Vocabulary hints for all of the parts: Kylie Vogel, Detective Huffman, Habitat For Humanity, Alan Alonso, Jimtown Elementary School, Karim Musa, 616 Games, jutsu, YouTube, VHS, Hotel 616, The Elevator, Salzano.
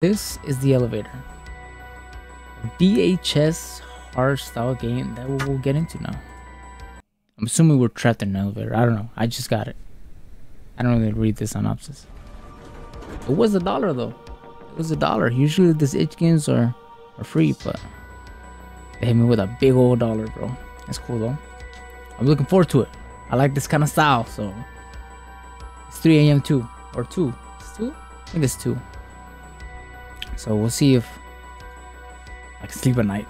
This is The Elevator, a VHS horror style game that we'll get into now. I'm assuming we're trapped in an elevator. I don't know. I just got it. I don't really read this synopsis. It was $1 though. It was $1. Usually these itch games are free, but they hit me with a big old dollar, bro. That's cool though. I'm looking forward to it. I like this kind of style, so it's 3 a.m. too, or 2. It's 2? I think it's 2. So we'll see if I can sleep at night.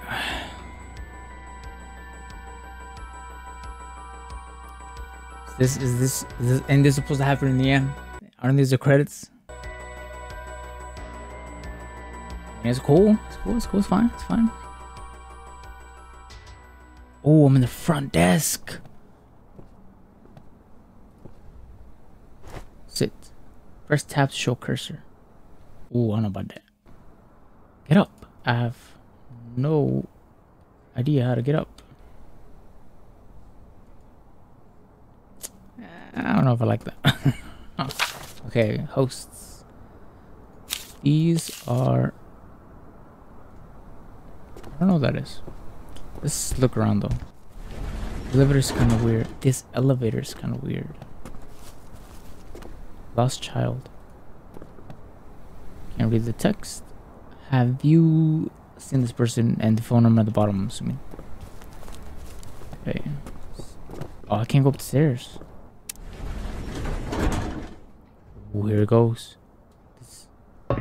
Is this and this is supposed to happen in the end? Aren't these the credits? And it's cool. It's cool. It's cool. It's fine. It's fine. Oh, I'm in the front desk. Sit. Press tab to show cursor. Oh, I don't know about that. Get up. I have no idea how to get up. I don't know if I like that. Oh. Okay, hosts. These are... I don't know what that is. Let's look around though. Elevator's kind of weird. This elevator's kind of weird. Lost child. Can't read the text. Have you seen this person and the phone number at the bottom, I'm assuming? Okay. Oh, I can't go up the stairs. Ooh, here it goes.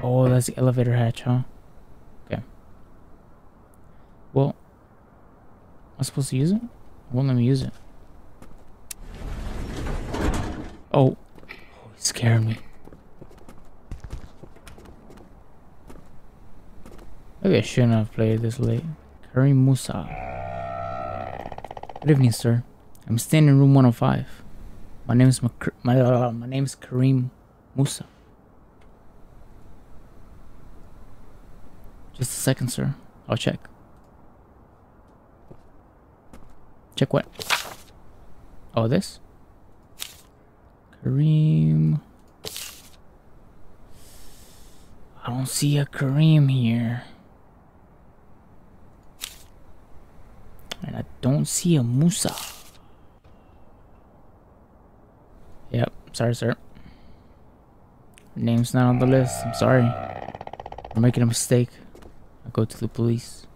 Oh, that's the elevator hatch, huh? Okay. Well, am I supposed to use it? It won't let me use it. Oh. Oh, it scared me. Maybe I shouldn't have played this late. Karim Musa. Good evening, sir. I'm staying in room 105. My name is Karim Musa. Just a second, sir. I'll check. Check what? Oh, this? Karim. I don't see a Karim here. And I don't see a Musa. Yep, sorry, sir. Her name's not on the list. I'm sorry. I'm making a mistake. I go to the police.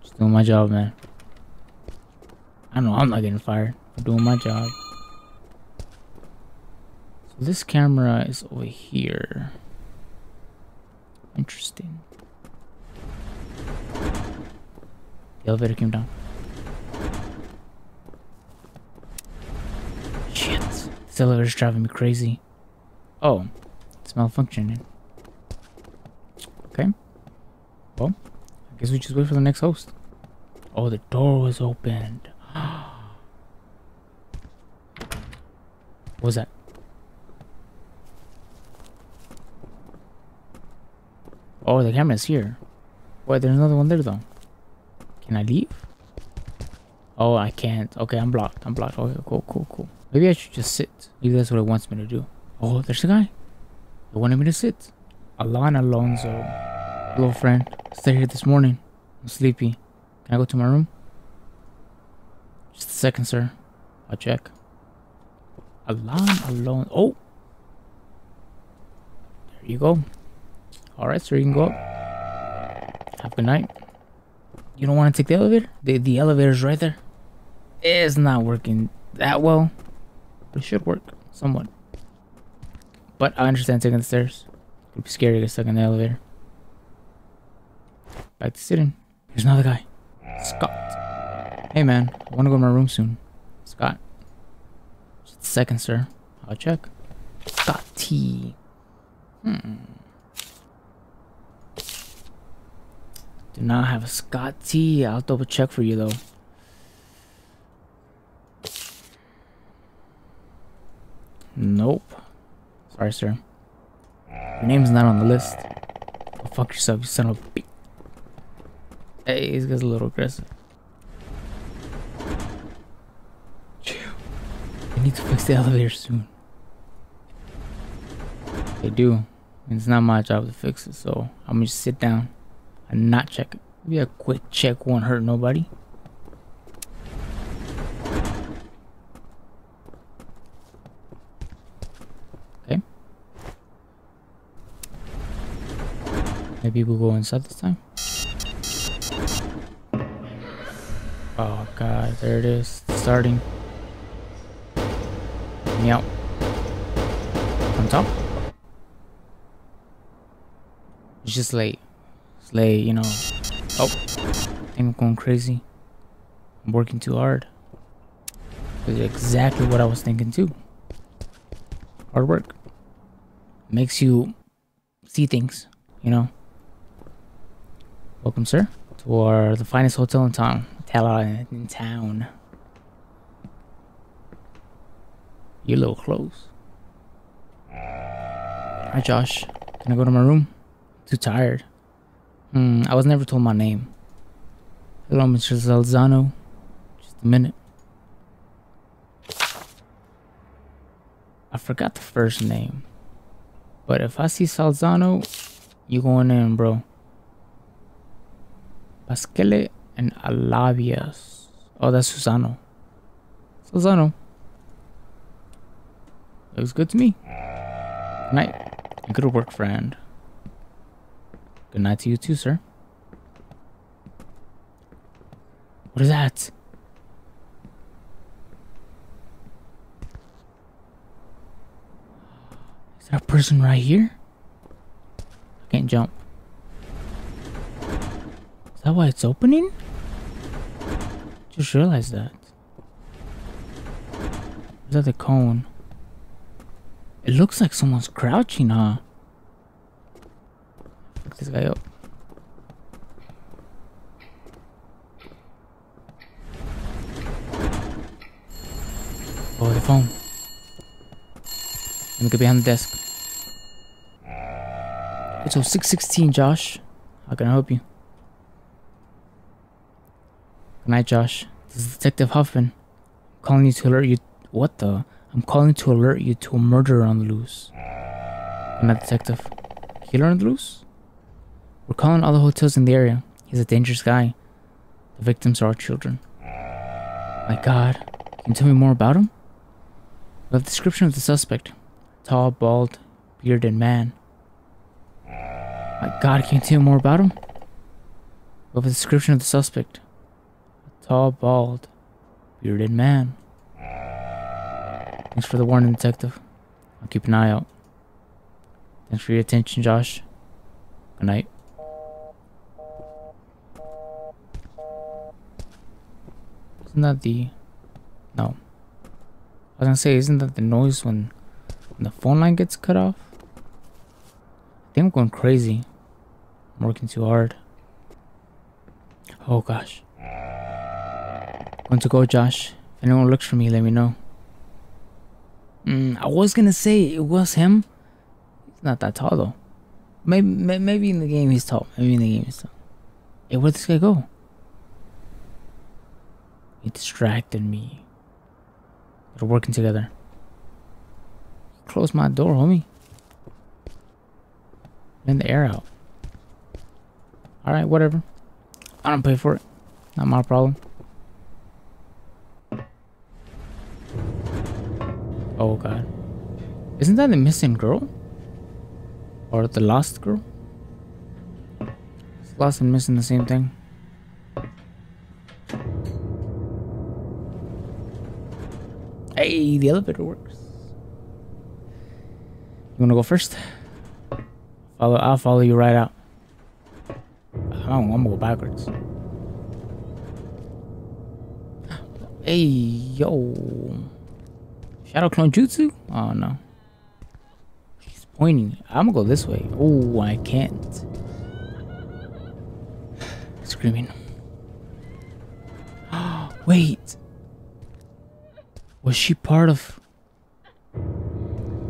Just doing my job, man. I know I'm not getting fired. I'm doing my job. So this camera is over here. Interesting. The elevator came down. Shit. This elevator's driving me crazy. Oh. It's malfunctioning. Okay. Well, I guess we just wait for the next host. Oh, the door was opened. What was that? Oh, the camera's here. Wait, there's another one there though. Can I leave? Oh, I can't. Okay, I'm blocked. I'm blocked. Okay, cool, cool, cool. Maybe I should just sit. Maybe that's what it wants me to do. Oh, there's the guy. It wanted me to sit. Alan Alonso. Hello, friend. Stay here this morning. I'm sleepy. Can I go to my room? Just a second, sir. I'll check. Alan Alonso. Oh! There you go. Alright, sir, you can go up. Have a good night. You don't want to take the elevator? The elevator's right there. It's not working that well. But it should work somewhat. But I understand taking the stairs. It could be scary to get stuck in the elevator. Back to sitting. Here's another guy. Scott. Hey, man. I want to go to my room soon. Scott. Just a second, sir. I'll check. Scott T. Do not have a Scott T. I'll double check for you though. Nope. Sorry, sir. Your name's not on the list. Go fuck yourself, you son of a bitch. Hey, this guy's a little aggressive. They need to fix the elevator soon. They do. It's not my job to fix it, so I'm gonna just sit down and not check it. Maybe a quick check won't hurt nobody. Okay. Maybe we'll go inside this time. Oh god, there it is. It's starting. Yep. On top. It's just late. It's late, you know. Oh, I think I'm going crazy. I'm working too hard. This is exactly what I was thinking too. Hard work makes you see things, you know. Welcome, sir, to the finest hotel in town. You're a little close. Hi, Josh. Can I go to my room? Too tired. I was never told my name. Hello, Mr. Salzano. Just a minute. I forgot the first name. But if I see Salzano, you going in, bro. Pasquale and Alavias. Oh, that's Susano. Salzano. Looks good to me. Good night. Good work, friend. Good night to you too, sir. What is that? Is there a person right here? I can't jump. Is that why it's opening? Just realized that. Is that the cone? It looks like someone's crouching, huh? Pick this guy up. Oh, the phone. Let me get behind the desk. It's 0616, Josh. How can I help you? Good night, Josh. This is Detective Huffman. I'm calling you to alert you. What the? I'm calling to alert you to a murderer on the loose. I'm not a detective. Killer on the loose? We're calling all the hotels in the area. He's a dangerous guy. The victims are our children. My god. Can you tell me more about him? We have a description of the suspect. Tall, bald, bearded man. My god, can you tell me more about him? We have a description of the suspect. A tall, bald, bearded man. Thanks for the warning, detective. I'll keep an eye out. Thanks for your attention, Josh. Good night. Isn't that the... No. I was gonna say, isn't that the noise when the phone line gets cut off? I think I'm going crazy. I'm working too hard. Oh gosh. I'm going to go, Josh. If anyone looks for me, let me know. I was gonna say it was him. He's not that tall though. Maybe in the game he's tall. Hey, where'd this guy go? He distracted me. We're working together. Close my door, homie. Let the air out. Alright, whatever. I don't pay for it. Not my problem. Oh god. Isn't that the missing girl? Or the lost girl? It's lost and missing the same thing. Hey, the elevator works. You wanna go first? I'll follow you right out. I'm gonna go backwards. Hey, yo. Shadow clone jutsu? Oh no. She's pointing. I'm gonna go this way. Oh, I can't. Screaming. Oh, wait. Was she part of...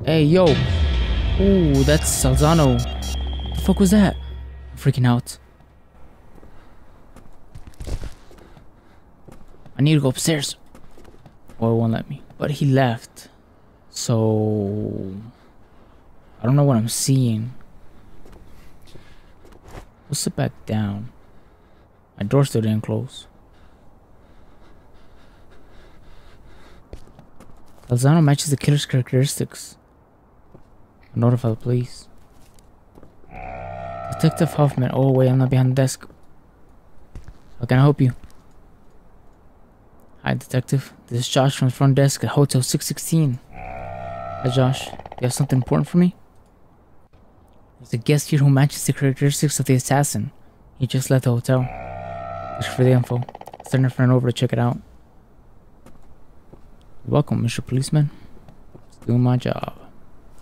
Hey, yo. Oh, that's Salzano. What the fuck was that? I'm freaking out. I need to go upstairs. Oh, it won't let me. But he left, so I don't know what I'm seeing. We'll sit back down. My door still didn't close. Lozano matches the killer's characteristics. I'll notify the police. Detective Huffman. Oh wait, I'm not behind the desk. How can I help you? Hi, Detective. This is Josh from the front desk at Hotel 616. Hi, Josh. Do you have something important for me? There's a guest here who matches the characteristics of the assassin. He just left the hotel. Thanks for the info. I'll send a friend over to check it out. You're welcome, Mr. Policeman. It's doing my job.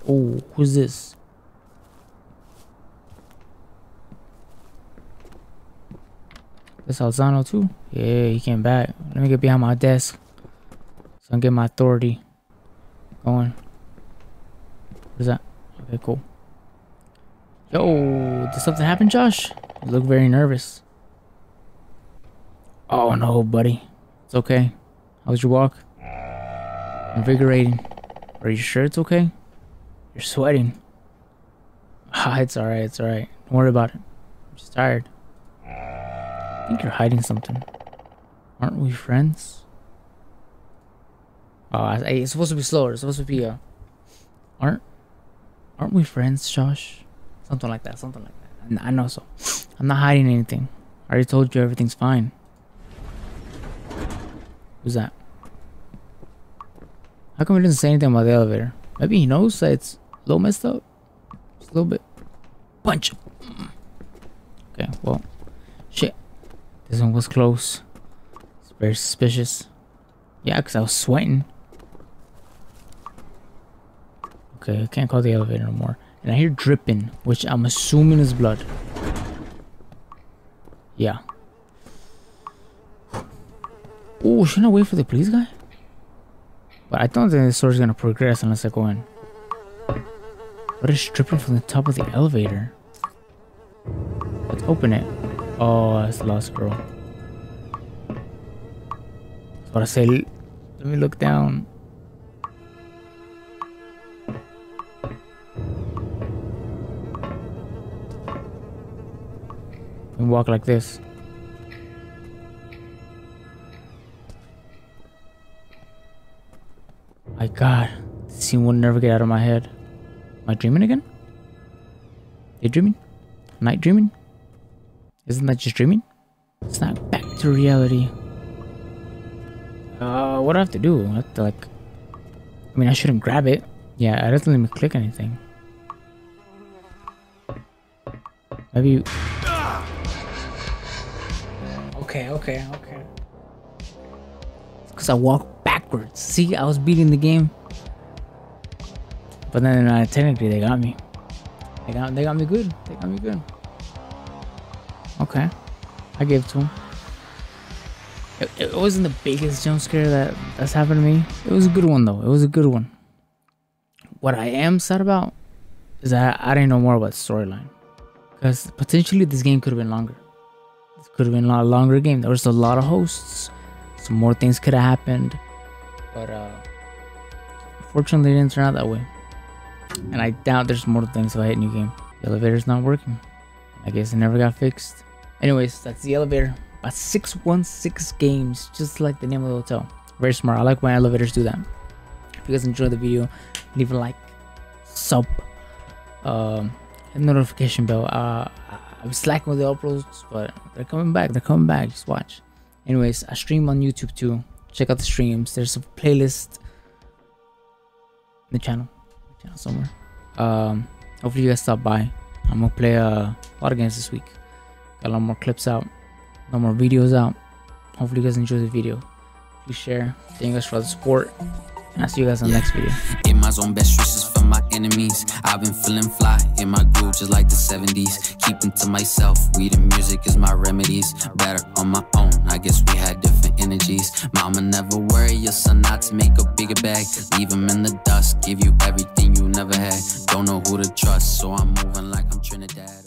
Oh, who's this? This Alzano too? Yeah, he came back. Let me get behind my desk so I can get my authority going. What is that? Okay, cool. Yo, did something happen, Josh? You look very nervous. Oh no, buddy. It's okay. How was your walk? Invigorating. Are you sure it's okay? You're sweating. Ah, it's alright, it's alright. Don't worry about it. I'm just tired. I think you're hiding something. Aren't we friends? Oh, it's supposed to be slower. It's supposed to be aren't we friends, Josh? Something like that. Something like that. I know so. I'm not hiding anything. I already told you everything's fine. Who's that? How come he doesn't say anything about the elevator? Maybe he knows that it's a little messed up. Just a little bit. Punch. Okay. Well. Shit. This one was close. It's very suspicious. Yeah, because I was sweating. Okay, I can't call the elevator no more. And I hear dripping, which I'm assuming is blood. Yeah. Oh, shouldn't I wait for the police guy? But I don't think the story's gonna progress unless I go in. What is dripping from the top of the elevator? Let's open it. Oh, that's the lost girl. That's what I say. Let me look down. And walk like this. My God, this scene will never get out of my head. Am I dreaming again? Daydreaming? Night dreaming? Isn't that just dreaming? It's not back to reality. What do I have to do? I have to, like... I mean, I shouldn't grab it. Yeah, it doesn't let me click anything. Maybe... Okay. It's because I walked backwards. See, I was beating the game. But then, technically, they got me. They got me good. Okay, I gave it to him. It wasn't the biggest jump scare that's happened to me. It was a good one though. What I am sad about is that I didn't know more about the storyline, because potentially this game could have been longer. This could have been a lot longer game. There was a lot of hosts. Some more things could have happened, but fortunately it didn't turn out that way. And I doubt there's more things if I hit new game. The elevator's not working. I guess it never got fixed. Anyways, that's The Elevator by 616 Games, just like the name of the hotel. Very smart. I like when elevators do that. If you guys enjoyed the video, leave a like, sub, and notification bell. I'm slacking with the uploads, but they're coming back. Just watch. Anyways, I stream on YouTube too. Check out the streams. There's a playlist in the channel, somewhere. Hopefully you guys stop by. I'm gonna play a lot of games this week. Got a lot more clips out, a lot more videos out. Hopefully you guys enjoyed the video. Please share. Thank you guys for the support, and I'll see you guys in the next video. In my zone, best wishes for my enemies. I've been feeling fly in my groove, just like the 70s. Keeping to myself, weed and music is my remedies. Better on my own, I guess we had different energies. Mama, never worry your son not to make a bigger bag. Leave him in the dust, give you everything you never had. Don't know who to trust, so I'm moving like I'm Trinidad.